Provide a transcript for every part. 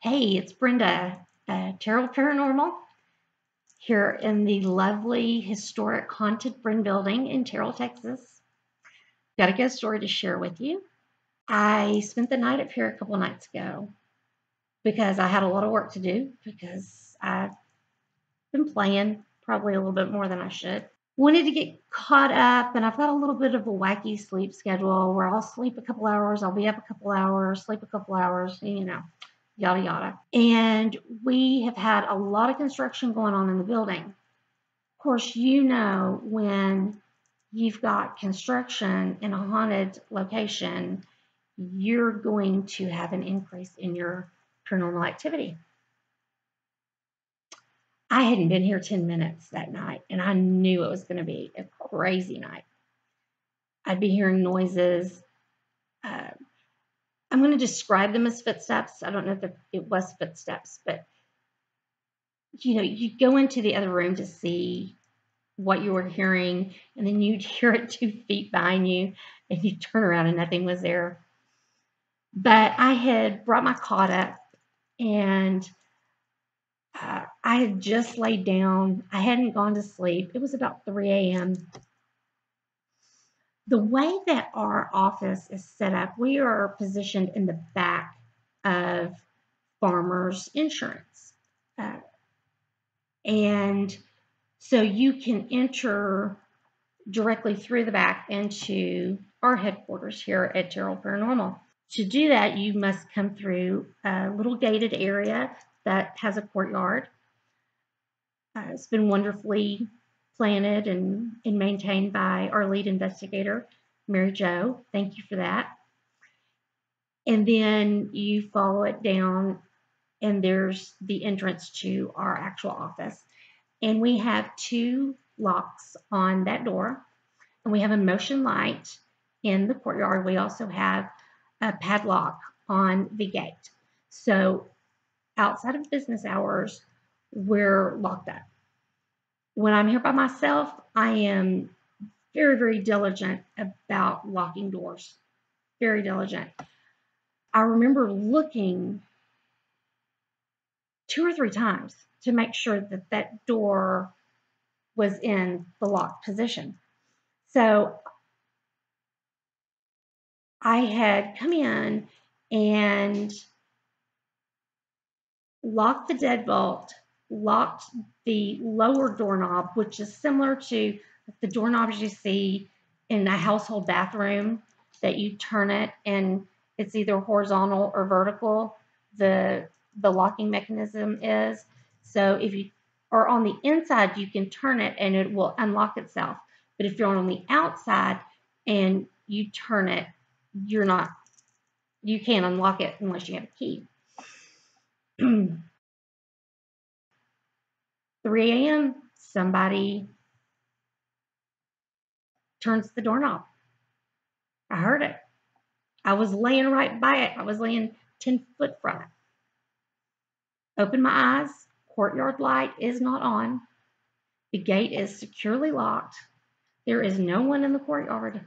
Hey, it's Brenda, Terrell Paranormal, here in the lovely, historic, haunted Brin Building in Terrell, Texas. Got a ghost story to share with you. I spent the night up here a couple nights ago because I had a lot of work to do because I've been playing probably a little bit more than I should. Wanted to get caught up, and I've got a little bit of a wacky sleep schedule where I'll sleep a couple hours, I'll be up a couple hours, sleep a couple hours, you know. Yada, yada. And we have had a lot of construction going on in the building. Of course, you know, when you've got construction in a haunted location, you're going to have an increase in your paranormal activity. I hadn't been here 10 minutes that night, and I knew it was going to be a crazy night. I'd be hearing noises. I'm going to describe them as footsteps. I don't know if it was footsteps, but you know, you go into the other room to see what you were hearing, and then you'd hear it 2 feet behind you, and you turn around and nothing was there. But I had brought my cot up, and I had just laid down. I hadn't gone to sleep. It was about 3 a.m. The way that our office is set up, we are positioned in the back of Farmers Insurance. And so you can enter directly through the back into our headquarters here at Terrell Paranormal. To do that, you must come through a little gated area that has a courtyard. It's been wonderfully planted and maintained by our lead investigator, Mary Jo. Thank you for that. And then you follow it down, and there's the entrance to our actual office. And we have 2 locks on that door, and we have a motion light in the courtyard. We also have a padlock on the gate. So outside of business hours, we're locked up. When I'm here by myself, I am very, very diligent about locking doors. Very diligent. I remember looking 2 or 3 times to make sure that that door was in the locked position. So I had come in and locked the deadbolt, locked the lower doorknob, which is similar to the doorknobs you see in a household bathroom that you turn it and it's either horizontal or vertical, the locking mechanism is. So if you are on the inside, you can turn it and it will unlock itself. But if you're on the outside and you turn it, you can't unlock it unless you have a key. 3 a.m., somebody turns the doorknob. I heard it. I was laying right by it. I was laying 10 foot from it. Open my eyes. Courtyard light is not on. The gate is securely locked. There is no one in the courtyard.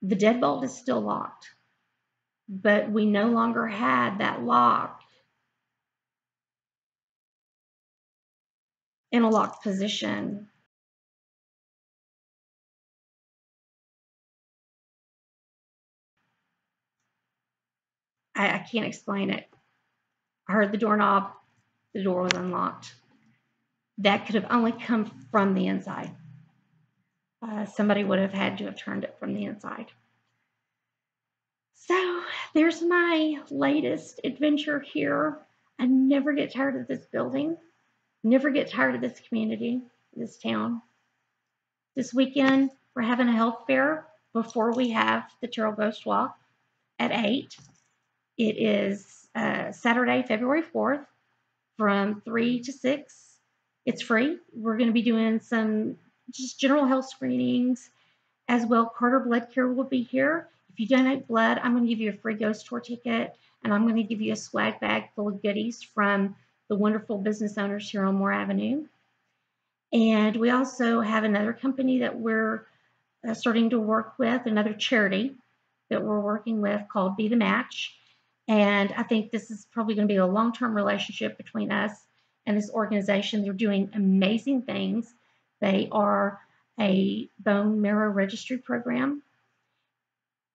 The deadbolt is still locked, but we no longer had that lock in a locked position. I can't explain it. I heard the doorknob, the door was unlocked. That could have only come from the inside. Somebody would have had to have turned it from the inside. So there's my latest adventure here. I never get tired of this building. Never get tired of this community, this town. This weekend, we're having a health fair before we have the Terrell Ghost Walk at 8. It is Saturday, February 4th from 3 to 6. It's free. We're going to be doing some just general health screenings as well. Carter Blood Care will be here. If you donate blood, I'm going to give you a free ghost tour ticket, and I'm going to give you a swag bag full of goodies from the wonderful business owners here on Moore Avenue. And we also have another company that we're starting to work with, another charity that we're working with called Be the Match. And I think this is probably going to be a long-term relationship between us and this organization. They're doing amazing things. They are a bone marrow registry program,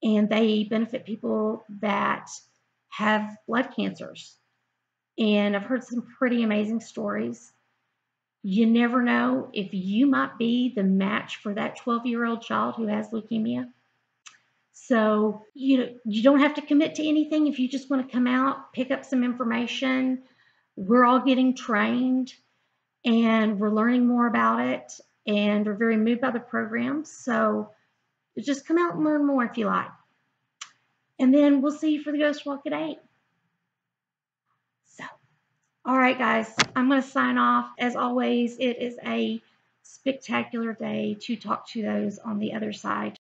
and they benefit people that have blood cancers. And I've heard some pretty amazing stories. You never know if you might be the match for that 12-year-old child who has leukemia. So you don't have to commit to anything. If you just want to come out, pick up some information, we're all getting trained and we're learning more about it, and we're very moved by the program. So just come out and learn more if you like. And then we'll see you for the Ghost Walk at 8. So, all right, guys, I'm going to sign off. As always, it is a spectacular day to talk to those on the other side.